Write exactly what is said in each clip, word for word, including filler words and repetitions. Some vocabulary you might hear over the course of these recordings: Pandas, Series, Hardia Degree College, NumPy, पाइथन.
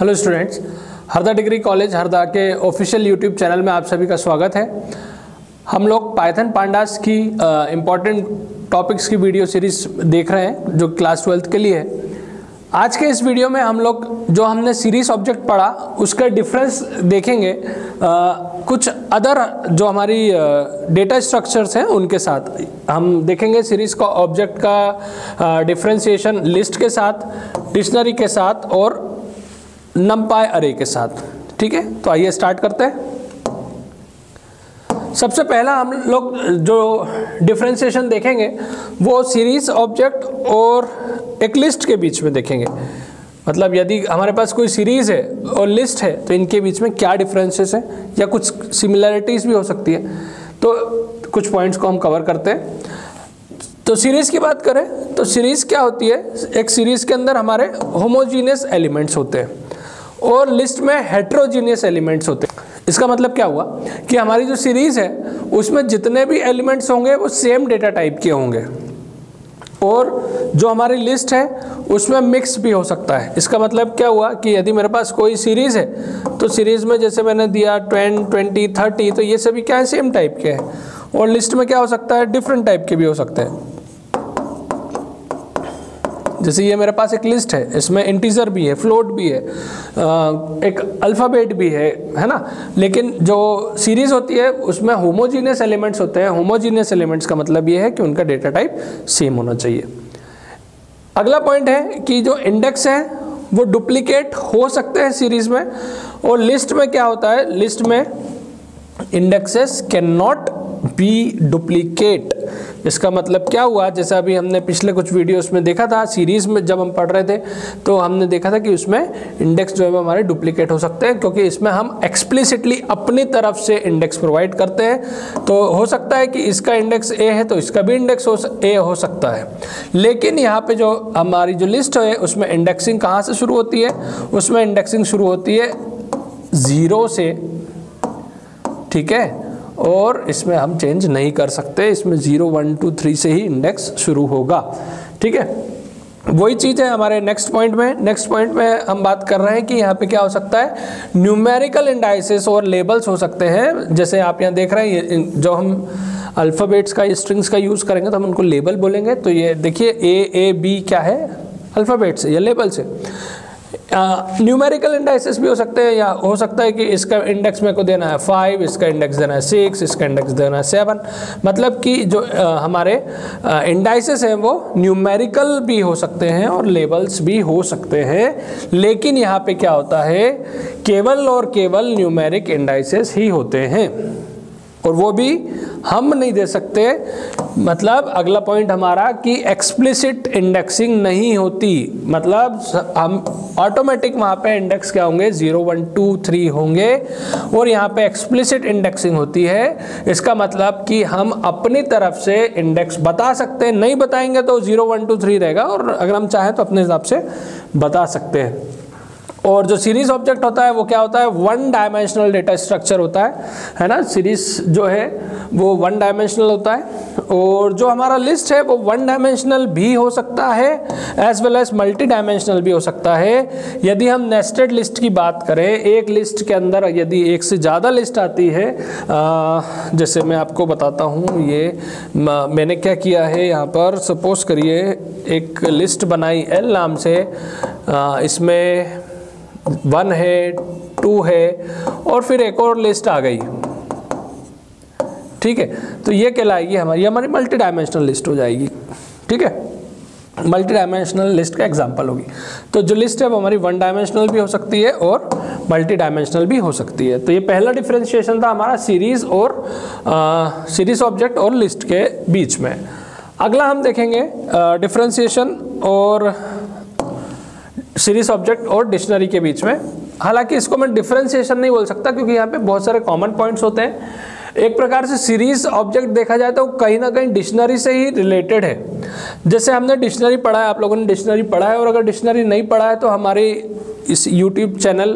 Hello students, Harda degree college Harda के official YouTube channel में आप सभी का स्वागत है। हम लोग पाइथन पांडास की इम्पॉर्टेंट टॉपिक्स की वीडियो सीरीज देख रहे हैं जो क्लास ट्वेल्थ के लिए है। आज के इस वीडियो में हम लोग जो हमने सीरीज ऑब्जेक्ट पढ़ा उसका डिफरेंस देखेंगे आ, कुछ अदर जो हमारी डेटा स्ट्रक्चर्स हैं उनके साथ। हम देखेंगे सीरीज का ऑब्जेक्ट का डिफरेंशिएशन लिस्ट के साथ, डिक्शनरी के साथ और NumPy अरे के साथ। ठीक है, तो आइए स्टार्ट करते हैं। सबसे पहला हम लोग जो डिफरेंशिएशन देखेंगे वो सीरीज ऑब्जेक्ट और एक लिस्ट के बीच में देखेंगे। मतलब यदि हमारे पास कोई सीरीज है और लिस्ट है तो इनके बीच में क्या डिफरेंसेस है या कुछ सिमिलैरिटीज भी हो सकती है, तो कुछ पॉइंट्स को हम कवर करते हैं। तो सीरीज़ की बात करें तो सीरीज़ क्या होती है? एक सीरीज़ के अंदर हमारे होमोजीनियस एलिमेंट्स होते हैं और लिस्ट में हेट्रोजीनियस एलिमेंट्स होते हैं। इसका मतलब क्या हुआ कि हमारी जो सीरीज़ है उसमें जितने भी एलिमेंट्स होंगे वो सेम डेटा टाइप के होंगे और जो हमारी लिस्ट है उसमें मिक्स भी हो सकता है। इसका मतलब क्या हुआ कि यदि मेरे पास कोई सीरीज़ है तो सीरीज़ में जैसे मैंने दिया टेन, ट्वेंटी, थर्टी, तो ये सभी क्या है? सेम टाइप के हैं। और लिस्ट में क्या हो सकता है? डिफरेंट टाइप के भी हो सकते हैं। जैसे ये मेरे पास एक लिस्ट है, इसमें इंटीजर भी है, फ्लोट भी है, एक अल्फ़ाबेट भी है, है ना। लेकिन जो सीरीज़ होती है उसमें होमोजीनियस एलिमेंट्स होते हैं। होमोजीनियस एलिमेंट्स का मतलब ये है कि उनका डेटा टाइप सेम होना चाहिए। अगला पॉइंट है कि जो इंडेक्स है वो डुप्लीकेट हो सकते हैं सीरीज़ में, और लिस्ट में क्या होता है? लिस्ट में indexes can not be duplicate. इसका मतलब क्या हुआ? जैसा अभी हमने पिछले कुछ वीडियोस में देखा था, सीरीज़ में जब हम पढ़ रहे थे तो हमने देखा था कि उसमें इंडेक्स जो है वो हमारे डुप्लीकेट हो सकते हैं क्योंकि इसमें हम एक्सप्लिसिटली अपनी तरफ से इंडेक्स प्रोवाइड करते हैं। तो हो सकता है कि इसका इंडेक्स ए है तो इसका भी इंडेक्स ए हो सकता है। लेकिन यहाँ पर जो हमारी जो लिस्ट है उसमें इंडेक्सिंग कहाँ से शुरू होती है? उसमें इंडेक्सिंग शुरू होती है ज़ीरो से, ठीक है, और इसमें हम चेंज नहीं कर सकते। इसमें ज़ीरो वन टू थ्री से ही इंडेक्स शुरू होगा, ठीक है। वही चीज़ है हमारे नेक्स्ट पॉइंट में। नेक्स्ट पॉइंट में हम बात कर रहे हैं कि यहाँ पे क्या हो सकता है? न्यूमेरिकल इंडाइसेस और लेबल्स हो सकते हैं। जैसे आप यहाँ देख रहे हैं जो हम अल्फ़ाबेट्स का, स्ट्रिंग्स का यूज़ करेंगे तो हम उनको लेबल बोलेंगे। तो ये देखिए ए ए बी क्या है? अल्फ़ाबेट से या लेबल से। न्यूमेरिकल इंडेक्सेस भी हो सकते हैं, या हो सकता है कि इसका इंडेक्स मेरे को देना है फाइव, इसका इंडेक्स देना है सिक्स, इसका इंडेक्स देना है सेवन। मतलब कि जो uh, हमारे इंडेक्सेस uh, हैं वो न्यूमेरिकल भी हो सकते हैं और लेबल्स भी हो सकते हैं। लेकिन यहाँ पे क्या होता है? केवल और केवल न्यूमेरिक इंडेक्सेस ही होते हैं और वो भी हम नहीं दे सकते। मतलब अगला पॉइंट हमारा कि एक्सप्लिसिट इंडेक्सिंग नहीं होती। मतलब हम ऑटोमेटिक वहाँ पे इंडेक्स क्या होंगे? ज़ीरो वन टू थ्री होंगे और यहाँ पे एक्सप्लिसिट इंडेक्सिंग होती है। इसका मतलब कि हम अपनी तरफ से इंडेक्स बता सकते हैं, नहीं बताएंगे तो ज़ीरो वन टू थ्री रहेगा और अगर हम चाहें तो अपने हिसाब से बता सकते हैं। और जो सीरीज़ ऑब्जेक्ट होता है वो क्या होता है? वन डायमेंशनल डेटा स्ट्रक्चर होता है, है ना। सीरीज़ जो है वो वन डायमेंशनल होता है और जो हमारा लिस्ट है वो वन डायमेंशनल भी हो सकता है as well as multi dimensional भी हो सकता है। यदि हम नेस्टेड लिस्ट की बात करें, एक लिस्ट के अंदर यदि एक से ज़्यादा लिस्ट आती है, आ, जैसे मैं आपको बताता हूँ, ये म, मैंने क्या किया है यहाँ पर, सपोज करिए एक लिस्ट बनाई एल नाम से, आ, इसमें वन है, टू है और फिर एक और लिस्ट आ गई, ठीक है। तो ये कहलाएगी हमारी हमारी मल्टी डायमेंशनल लिस्ट हो जाएगी, ठीक है। मल्टी डायमेंशनल लिस्ट का एग्जांपल होगी। तो जो लिस्ट है वो हमारी वन डायमेंशनल भी हो सकती है और मल्टी डायमेंशनल भी हो सकती है। तो ये पहला डिफरेंशिएशन था हमारा सीरीज़ और सीरीज़ ऑब्जेक्ट और लिस्ट के बीच में। अगला हम देखेंगे डिफरेंशिएशन और सीरीज ऑब्जेक्ट और डिक्शनरी के बीच में। हालांकि इसको मैं डिफरेंशिएशन नहीं बोल सकता क्योंकि यहाँ पे बहुत सारे कॉमन पॉइंट्स होते हैं। एक प्रकार से सीरीज़ ऑब्जेक्ट देखा जाए तो कहीं ना कहीं डिक्शनरी से ही रिलेटेड है। जैसे हमने डिक्शनरी पढ़ा है, आप लोगों ने डिक्शनरी पढ़ा है, और अगर डिक्शनरी नहीं पढ़ा है तो हमारे इस यूट्यूब चैनल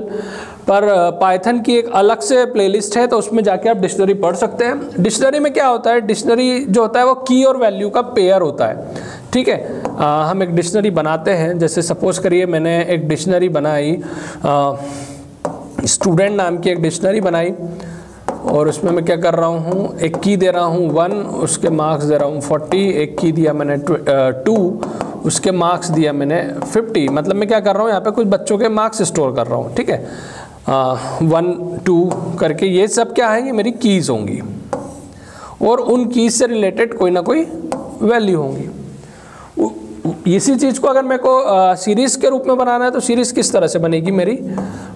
पर पाइथन की एक अलग से प्लेलिस्ट है, तो उसमें जाके आप डिक्शनरी पढ़ सकते हैं। डिक्शनरी में क्या होता है? डिक्शनरी जो होता है वो की और वैल्यू का पेयर होता है, ठीक है। आ, हम एक डिक्शनरी बनाते हैं। जैसे सपोज करिए मैंने एक डिक्शनरी बनाई, स्टूडेंट नाम की एक डिक्शनरी बनाई, और उसमें मैं क्या कर रहा हूँ, एक की दे रहा हूँ वन, उसके मार्क्स दे रहा हूँ फोर्टी, एक की दिया मैंने टू, उसके मार्क्स दिया मैंने फिफ्टी। मतलब मैं क्या कर रहा हूँ, यहाँ पे कुछ बच्चों के मार्क्स स्टोर कर रहा हूँ, ठीक है, वन टू करके। ये सब क्या है, ये मेरी कीज़ होंगी और उन कीज़ से रिलेटेड कोई ना कोई वैल्यू होंगी। इसी चीज़ को अगर मेरे को सीरीज़ के रूप में बनाना है तो सीरीज़ किस तरह से बनेगी मेरी,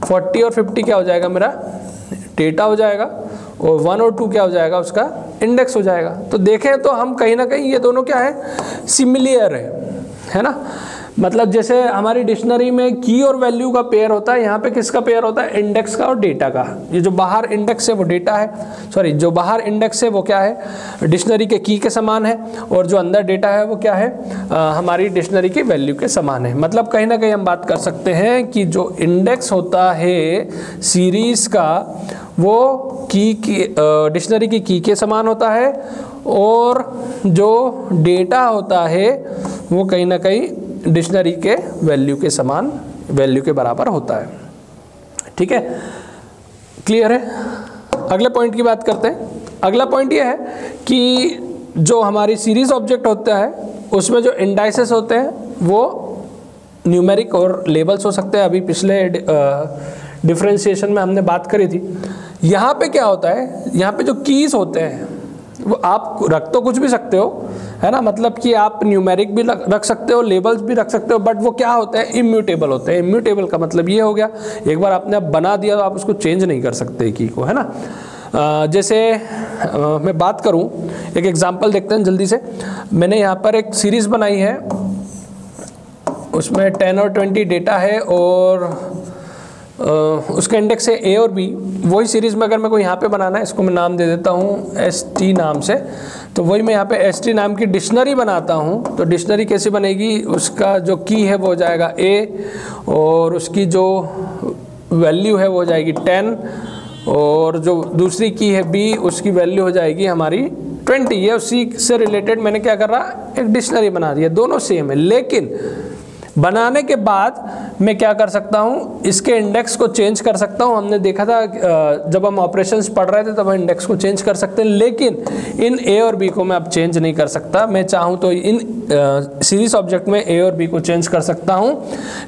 फोर्टी और फिफ्टी क्या हो जाएगा, मेरा डेटा हो जाएगा, और वन और टू क्या हो जाएगा, उसका इंडेक्स हो जाएगा। तो देखें तो हम कहीं ना कहीं ये दोनों क्या है, सिमिलियर है, है ना। मतलब जैसे हमारी डिक्शनरी में की और वैल्यू का पेयर होता है, यहाँ पे किसका पेयर होता है, इंडेक्स का और डेटा का। ये जो बाहर इंडेक्स है वो डेटा है, सॉरी जो बाहर इंडेक्स है वो क्या है, डिक्शनरी के की के समान है, और जो अंदर डेटा है वो क्या है, आ, हमारी डिक्शनरी की वैल्यू के समान है। मतलब कहीं ना कहीं हम बात कर सकते हैं कि जो इंडेक्स होता है सीरीज़ का वो की डिक्शनरी की की के समान होता है, और जो डेटा होता है वो कहीं ना कहीं डिक्शनरी के वैल्यू के समान, वैल्यू के बराबर होता है। ठीक है, क्लियर है। अगले पॉइंट की बात करते हैं। अगला पॉइंट ये है कि जो हमारी सीरीज़ ऑब्जेक्ट होता है उसमें जो इंडाइसेस होते हैं वो न्यूमेरिक और लेबल्स हो सकते हैं। अभी पिछले डिफ्रेंशिएशन में हमने बात करी थी। यहाँ पे क्या होता है, यहाँ पे जो कीज़ होते हैं वो आप रख तो कुछ भी सकते हो, है ना, मतलब कि आप न्यूमेरिक भी रख सकते हो, लेबल्स भी रख सकते हो, बट वो क्या होते हैं, इम्यूटेबल होते हैं। इम्यूटेबल का मतलब ये हो गया, एक बार आपने बना दिया तो आप उसको चेंज नहीं कर सकते की को, है ना। आ, जैसे आ, मैं बात करूं, एक एग्जांपल देखते हैं जल्दी से। मैंने यहाँ पर एक सीरीज़ बनाई है, उसमें टेन और ट्वेंटी डेटा है और आ, उसका इंडेक्स है ए और बी। वही सीरीज़ में अगर मैं को यहाँ पे बनाना है, इसको मैं नाम दे देता हूँ एस टी नाम से। तो वही मैं यहाँ पे एस टी नाम की डिक्शनरी बनाता हूँ। तो डिक्शनरी कैसे बनेगी, उसका जो की है वो हो जाएगा ए, और उसकी जो वैल्यू है वो हो जाएगी टेन, और जो दूसरी की है बी उसकी वैल्यू हो जाएगी हमारी ट्वेंटी। ये उसी से रिलेटेड मैंने क्या कर रहा, एक डिक्शनरी बना दी है, दोनों सेम है। लेकिन बनाने के बाद मैं क्या कर सकता हूँ, इसके इंडेक्स को चेंज कर सकता हूँ। हमने देखा था जब हम ऑपरेशंस पढ़ रहे थे तब हम इंडेक्स को चेंज कर सकते हैं, लेकिन इन ए और बी को मैं अब चेंज नहीं कर सकता। मैं चाहूँ तो इन सीरीज ऑब्जेक्ट में ए और बी को चेंज कर सकता हूँ,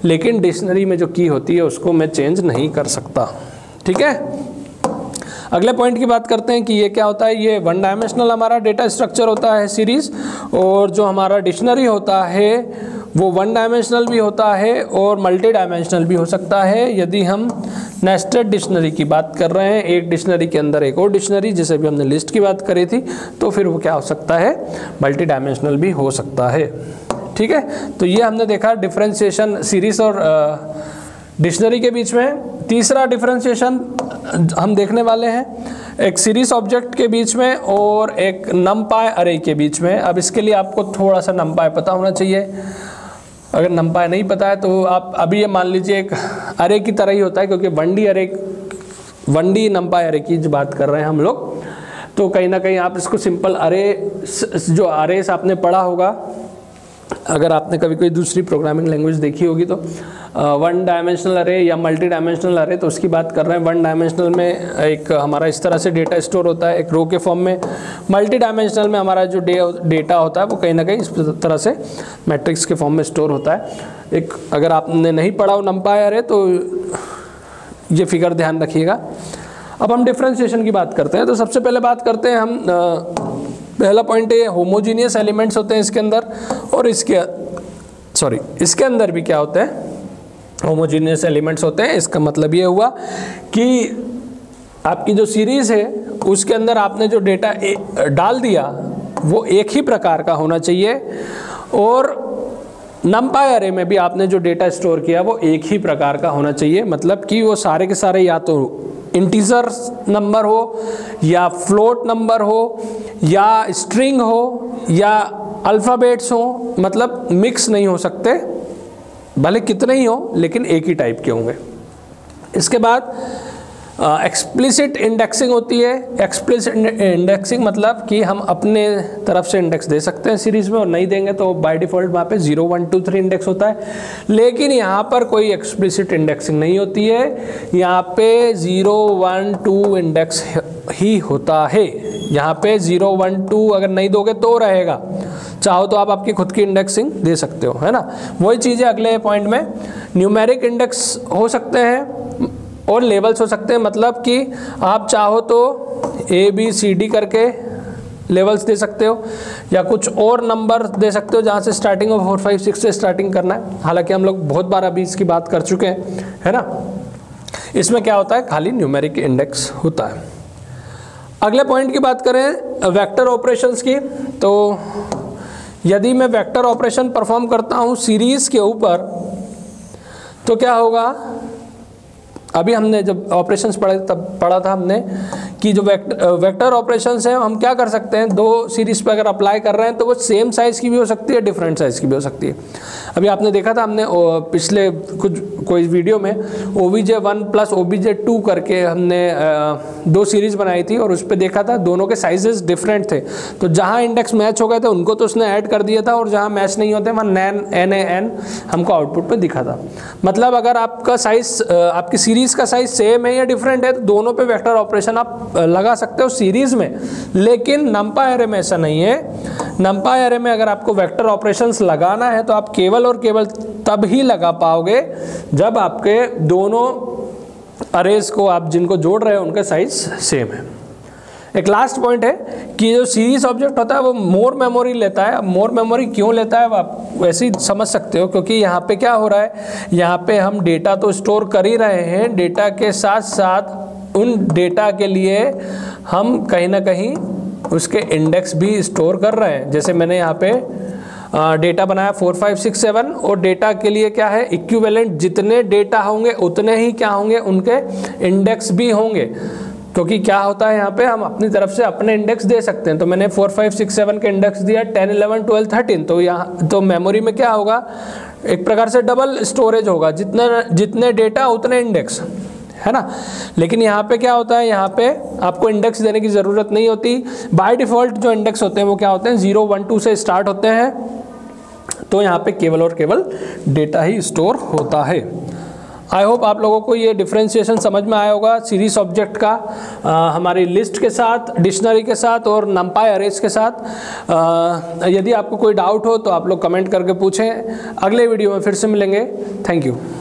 लेकिन डिक्शनरी में जो की होती है उसको मैं चेंज नहीं कर सकता। ठीक है, अगले पॉइंट की बात करते हैं कि ये क्या होता है, ये वन डायमेंशनल हमारा डेटा स्ट्रक्चर होता है सीरीज़, और जो हमारा डिक्शनरी होता है वो वन डायमेंशनल भी होता है और मल्टी डायमेंशनल भी हो सकता है। यदि हम नेस्टेड डिक्शनरी की बात कर रहे हैं, एक डिक्शनरी के अंदर एक और डिक्शनरी, जैसे भी हमने लिस्ट की बात करी थी, तो फिर वो क्या हो सकता है, मल्टी डायमेंशनल भी हो सकता है। ठीक है, तो ये हमने देखा डिफ्रेंशिएशन सीरीज़ और डिक्शनरी के बीच में। तीसरा डिफ्रेंशिएशन हम देखने वाले हैं एक सीरीज़ ऑब्जेक्ट के बीच में और एक NumPy अरे के बीच में। अब इसके लिए आपको थोड़ा सा NumPy पता होना चाहिए। अगर NumPy नहीं पता है तो आप अभी ये मान लीजिए एक अरे की तरह ही होता है, क्योंकि one D array one D NumPy array की जो बात कर रहे हैं हम लोग, तो कहीं ना कहीं आप इसको सिंपल अरे, जो अरे से आपने पढ़ा होगा, अगर आपने कभी कोई दूसरी प्रोग्रामिंग लैंग्वेज देखी होगी तो वन डायमेंशनल अरे या मल्टी डायमेंशनल अरे, तो उसकी बात कर रहे हैं। वन डायमेंशनल में एक हमारा इस तरह से डेटा स्टोर होता है एक रो के फॉर्म में, मल्टी डायमेंशनल में हमारा जो डे डेटा होता है वो कहीं ना कहीं इस तरह से मैट्रिक्स के फॉर्म में स्टोर होता है। एक अगर आपने नहीं पढ़ा हो NumPy अरे तो ये फिगर ध्यान रखिएगा। अब हम डिफ्रेंशिएशन की बात करते हैं, तो सबसे पहले बात करते हैं हम आ, पहला पॉइंट है होमोजीनियस एलिमेंट्स होते हैं इसके अंदर, और इसके सॉरी इसके अंदर भी क्या होते हैं, होमोजीनियस एलिमेंट्स होते हैं। इसका मतलब ये हुआ कि आपकी जो सीरीज़ है उसके अंदर आपने जो डेटा डाल दिया वो एक ही प्रकार का होना चाहिए, और NumPy अरे में भी आपने जो डेटा स्टोर किया वो एक ही प्रकार का होना चाहिए। मतलब कि वो सारे के सारे या तो इंटीजर नंबर हो, या फ्लोट नंबर हो, या स्ट्रिंग हो, या अल्फ़ाबेट्स हो, मतलब मिक्स नहीं हो सकते, भले कितने ही हो लेकिन एक ही टाइप के होंगे। इसके बाद एक्सप्लिसिट इंडेक्सिंग होती है। एक्सप्लिसिट इंडेक्सिंग मतलब कि हम अपने तरफ से इंडेक्स दे सकते हैं सीरीज में, और नहीं देंगे तो बाय डिफ़ॉल्ट वहाँ पे zero one two three index होता है, लेकिन यहाँ पर कोई एक्सप्लिसिट इंडेक्सिंग नहीं होती है, यहाँ पे जीरो वन टू इंडेक्स ही होता है। यहाँ पे जीरो वन टू अगर नहीं दोगे तो रहेगा, चाहो तो आप आपकी खुद की इंडेक्सिंग दे सकते हो, है ना। वही चीज़ें अगले पॉइंट में, न्यूमेरिक इंडेक्स हो सकते हैं और लेवल्स हो सकते हैं, मतलब कि आप चाहो तो ए बी सी डी करके लेवल्स दे सकते हो या कुछ और नंबर दे सकते हो जहाँ से starting of four five six से स्टार्टिंग करना है। हालांकि हम लोग बहुत बार अभी इसकी बात कर चुके हैं, है ना। इसमें क्या होता है, खाली न्यूमेरिक इंडेक्स होता है। अगले पॉइंट की बात करें वेक्टर ऑपरेशंस की, तो यदि मैं वेक्टर ऑपरेशन परफॉर्म करता हूँ सीरीज़ के ऊपर तो क्या होगा। अभी हमने जब ऑपरेशंस पढ़े तब पढ़ा था हमने कि जो वेक्टर वेक्टर ऑपरेशंस हैं हम क्या कर सकते हैं, दो सीरीज़ पर अगर अप्लाई कर रहे हैं तो वो सेम साइज़ की भी हो सकती है, डिफरेंट साइज़ की भी हो सकती है। अभी आपने देखा था हमने पिछले कुछ कोई वीडियो में OBJ one plus OBJ two करके हमने दो सीरीज़ बनाई थी और उस पर देखा था दोनों के साइजेस डिफरेंट थे, तो जहाँ इंडेक्स मैच हो गए थे उनको तो उसने ऐड कर दिया था और जहाँ मैच नहीं होते वहाँ नैन एन ए एन हमको आउटपुट पर दिखा था। मतलब अगर आपका साइज आपकी सीरीज का साइज सेम है या डिफरेंट है तो दोनों पे वेक्टर ऑपरेशन आप लगा सकते हो सीरीज में, लेकिन NumPy array में ऐसा नहीं है। NumPy array में अगर आपको वेक्टर ऑपरेशंस लगाना है तो आप केवल और केवल तब ही लगा पाओगे जब आपके दोनों अरेज को आप जिनको जोड़ रहे हो उनका साइज सेम है। एक लास्ट पॉइंट है कि जो सीरीज ऑब्जेक्ट होता है वो मोर मेमोरी लेता है। अब मोर मेमोरी क्यों लेता है आप वैसे ही समझ सकते हो, क्योंकि यहाँ पे क्या हो रहा है, यहाँ पे हम डेटा तो स्टोर कर ही रहे हैं, डेटा के साथ साथ उन डेटा के लिए हम कहीं ना कहीं उसके इंडेक्स भी स्टोर कर रहे हैं। जैसे मैंने यहाँ पे डेटा बनाया फोर फाइव सिक्स सेवन और डेटा के लिए क्या है, इक्विवेलेंट जितने डेटा होंगे उतने ही क्या होंगे, उनके इंडेक्स भी होंगे। क्योंकि क्या होता है यहाँ पे हम अपनी तरफ से अपने इंडेक्स दे सकते हैं, तो मैंने फोर फाइव सिक्स सेवन के इंडेक्स दिया टेन इलेवन ट्वेल्व थर्टीन, तो यहाँ तो मेमोरी में क्या होगा, एक प्रकार से डबल स्टोरेज होगा, जितने जितने डेटा उतने इंडेक्स, है ना। लेकिन यहाँ पे क्या होता है, यहाँ पे आपको इंडेक्स देने की ज़रूरत नहीं होती। बाय डिफ़ॉल्ट जो इंडेक्स होते हैं वो क्या होते हैं, जीरो वन टू से स्टार्ट होते हैं, तो यहाँ पे केवल और केवल डेटा ही स्टोर होता है। आई होप आप लोगों को ये डिफ्रेंशिएशन समझ में आया होगा सीरीज ऑब्जेक्ट का, आ, हमारी लिस्ट के साथ, डिक्शनरी के साथ और NumPy arrays के साथ। आ, यदि आपको कोई डाउट हो तो आप लोग कमेंट करके पूछें। अगले वीडियो में फिर से मिलेंगे, थैंक यू।